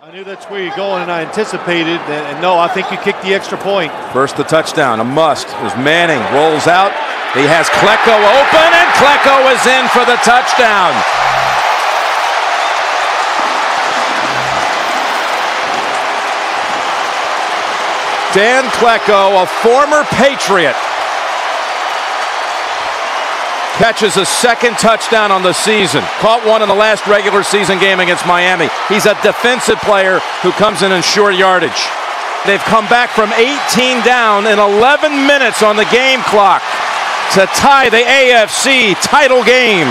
I knew that's where you're going, and I anticipated that. And no, I think you kicked the extra point. First the touchdown, a must. As Manning rolls out, he has Klecko open, and Klecko is in for the touchdown. Dan Klecko, a former Patriot, catches a second touchdown on the season. Caught one in the last regular season game against Miami. He's a defensive player who comes in short yardage. They've come back from 18 down in 11 minutes on the game clock to tie the AFC title game.